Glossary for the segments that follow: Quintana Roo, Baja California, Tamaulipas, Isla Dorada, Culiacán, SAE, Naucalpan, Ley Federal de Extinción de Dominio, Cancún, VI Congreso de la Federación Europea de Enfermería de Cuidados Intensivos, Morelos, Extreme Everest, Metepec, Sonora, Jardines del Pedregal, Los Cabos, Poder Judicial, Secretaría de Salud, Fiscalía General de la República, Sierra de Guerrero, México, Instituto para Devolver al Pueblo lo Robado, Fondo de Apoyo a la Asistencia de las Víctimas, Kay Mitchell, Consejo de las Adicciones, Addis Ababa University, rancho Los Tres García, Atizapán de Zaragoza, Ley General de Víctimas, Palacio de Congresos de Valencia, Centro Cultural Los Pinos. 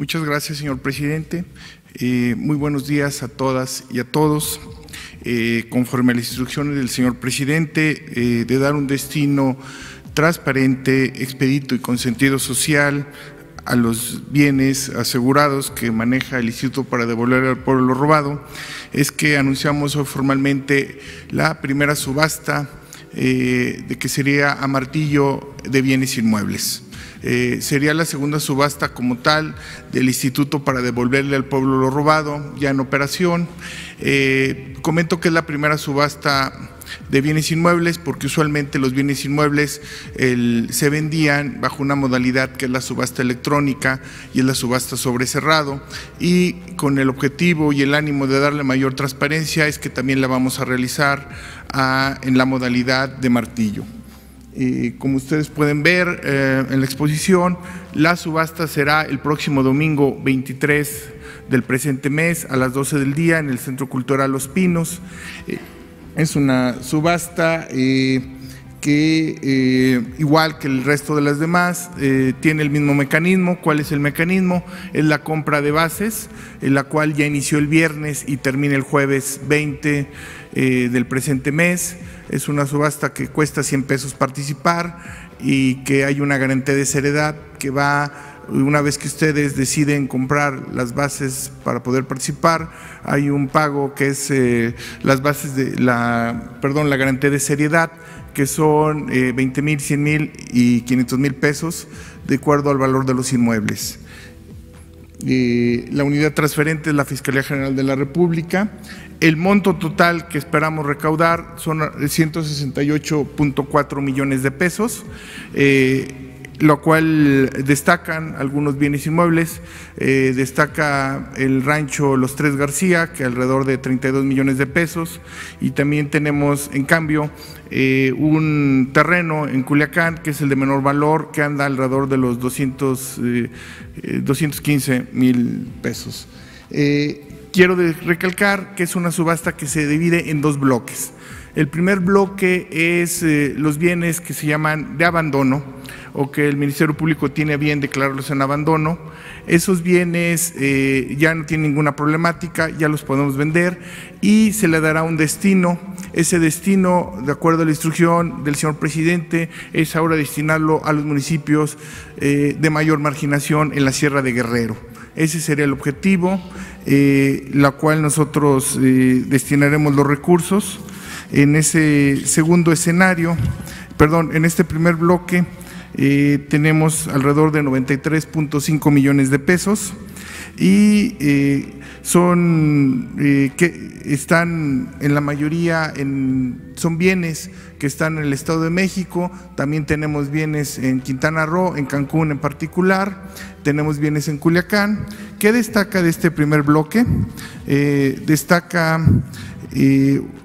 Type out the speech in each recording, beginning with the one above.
Muchas gracias, señor presidente. Muy buenos días a todas y a todos. Conforme a las instrucciones del señor presidente de dar un destino transparente, expedito y con sentido social a los bienes asegurados que maneja el Instituto para Devolver al Pueblo lo Robado, es que anunciamos hoy formalmente la primera subasta de que sería a martillo de bienes inmuebles. Sería la segunda subasta como tal del Instituto para Devolverle al Pueblo lo Robado, ya en operación. Comento que es la primera subasta de bienes inmuebles porque usualmente los bienes inmuebles se vendían bajo una modalidad que es la subasta electrónica y es la subasta sobre cerrado, y con el objetivo y el ánimo de darle mayor transparencia es que también la vamos a realizar en la modalidad de martillo. Como ustedes pueden ver en la exposición, la subasta será el próximo domingo 23 del presente mes a las 12 del día en el Centro Cultural Los Pinos. Es una subasta que, igual que el resto de las demás, tiene el mismo mecanismo. ¿Cuál es el mecanismo? Es la compra de bases, en la cual ya inició el viernes y termina el jueves 20 del presente mes. Es una subasta que cuesta 100 pesos participar y que hay una garantía de seriedad que va… Una vez que ustedes deciden comprar las bases para poder participar, hay un pago que es las bases de la garantía de seriedad, que son 20 mil, 100 mil y 500 mil pesos, de acuerdo al valor de los inmuebles. La unidad transferente es la Fiscalía General de la República. El monto total que esperamos recaudar son 168.4 millones de pesos. Lo cual destacan algunos bienes inmuebles, destaca el rancho Los Tres García, que alrededor de 32 millones de pesos, y también tenemos en cambio un terreno en Culiacán, que es el de menor valor, que anda alrededor de los 215 mil pesos. Quiero recalcar que es una subasta que se divide en dos bloques. El primer bloque es los bienes que se llaman de abandono, o que el Ministerio Público tiene a bien declararlos en abandono. Esos bienes ya no tienen ninguna problemática, ya los podemos vender y se le dará un destino. Ese destino, de acuerdo a la instrucción del señor presidente, es ahora destinarlo a los municipios de mayor marginación en la Sierra de Guerrero. Ese sería el objetivo, la cual nosotros destinaremos los recursos. En ese segundo escenario, perdón, en este primer bloque, tenemos alrededor de 93.5 millones de pesos y que están en la mayoría, son bienes que están en el Estado de México. También tenemos bienes en Quintana Roo, en Cancún en particular, tenemos bienes en Culiacán. ¿Qué destaca de este primer bloque? Destaca…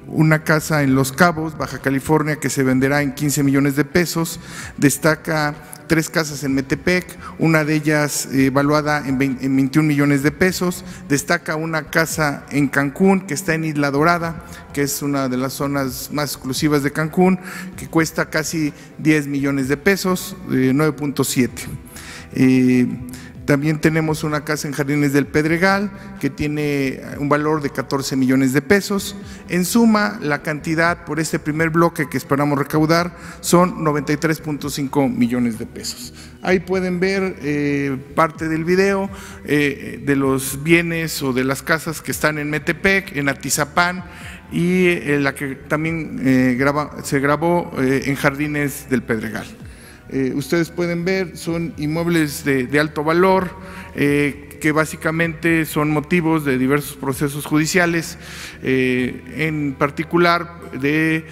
una casa en Los Cabos, Baja California, que se venderá en 15 millones de pesos. Destaca tres casas en Metepec, una de ellas valuada en 21 millones de pesos. Destaca una casa en Cancún, que está en Isla Dorada, que es una de las zonas más exclusivas de Cancún, que cuesta casi 10 millones de pesos, 9.7. También tenemos una casa en Jardines del Pedregal que tiene un valor de 14 millones de pesos. En suma, la cantidad por este primer bloque que esperamos recaudar son 93.5 millones de pesos. Ahí pueden ver parte del video de los bienes o de las casas que están en Metepec, en Atizapán y la que también se grabó en Jardines del Pedregal. Ustedes pueden ver, son inmuebles de alto valor que básicamente son motivos de diversos procesos judiciales, en particular de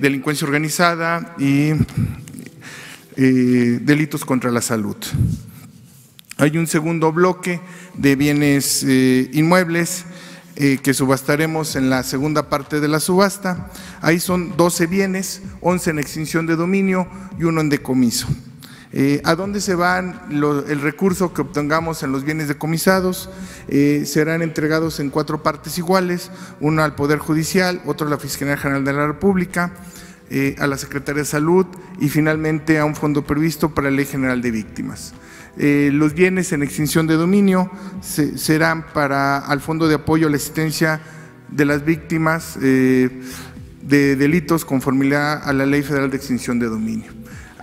delincuencia organizada y delitos contra la salud. Hay un segundo bloque de bienes inmuebles que subastaremos en la segunda parte de la subasta. Ahí son 12 bienes, 11 en extinción de dominio y uno en decomiso. ¿A dónde se van el recurso que obtengamos en los bienes decomisados? Serán entregados en 4 partes iguales, uno al Poder Judicial, otro a la Fiscalía General de la República, a la Secretaría de Salud y finalmente a un fondo previsto para la Ley General de Víctimas. Los bienes en extinción de dominio serán al Fondo de Apoyo a la Asistencia de las Víctimas de Delitos, conformidad a la Ley Federal de Extinción de Dominio.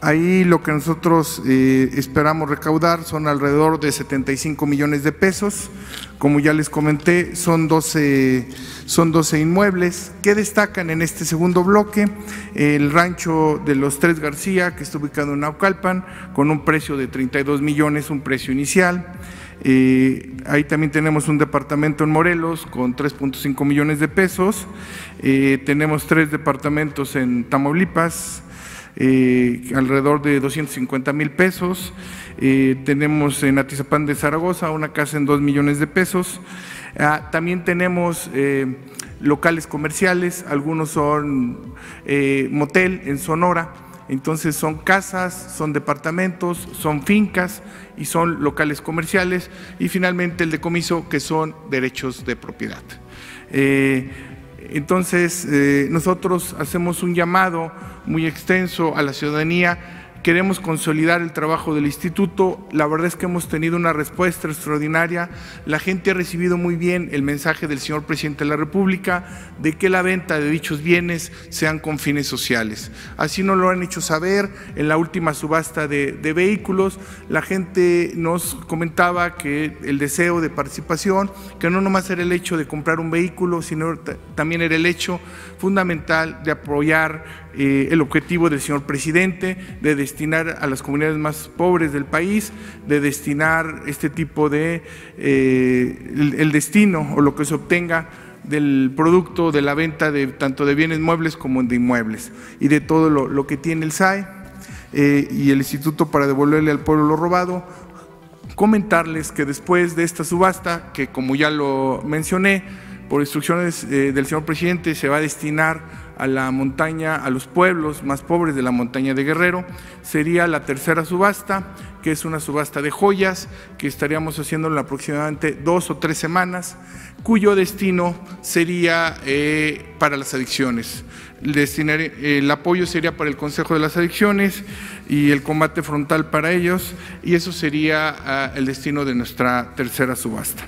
Ahí lo que nosotros esperamos recaudar son alrededor de 75 millones de pesos. Como ya les comenté, son 12 inmuebles. ¿Qué destacan en este segundo bloque? El rancho de Los Tres García, que está ubicado en Naucalpan, con un precio de 32 millones, un precio inicial. Ahí también tenemos un departamento en Morelos con 3.5 millones de pesos. Tenemos 3 departamentos en Tamaulipas, alrededor de 250 mil pesos, tenemos en Atizapán de Zaragoza una casa en 2 millones de pesos, también tenemos locales comerciales, algunos son motel en Sonora. Entonces son casas, son departamentos, son fincas y son locales comerciales, y finalmente el decomiso, que son derechos de propiedad. Entonces, nosotros hacemos un llamado muy extenso a la ciudadanía. Queremos consolidar el trabajo del instituto. La verdad es que hemos tenido una respuesta extraordinaria. La gente ha recibido muy bien el mensaje del señor presidente de la República de que la venta de dichos bienes sean con fines sociales. Así nos lo han hecho saber en la última subasta de vehículos. La gente nos comentaba que el deseo de participación, que no nomás era el hecho de comprar un vehículo, sino también era el hecho fundamental de apoyar el objetivo del señor presidente de destinar a las comunidades más pobres del país, de destinar este tipo de el destino o lo que se obtenga del producto de la venta de tanto de bienes muebles como de inmuebles y de todo lo que tiene el SAE y el Instituto para Devolverle al Pueblo lo Robado. Comentarles que después de esta subasta, que como ya lo mencioné, por instrucciones del señor presidente se va a destinar a la montaña, a los pueblos más pobres de la montaña de Guerrero, sería la tercera subasta, que es una subasta de joyas, que estaríamos haciendo en aproximadamente 2 o 3 semanas, cuyo destino sería para las adicciones. El apoyo sería para el Consejo de las Adicciones y el combate frontal para ellos, y eso sería el destino de nuestra tercera subasta.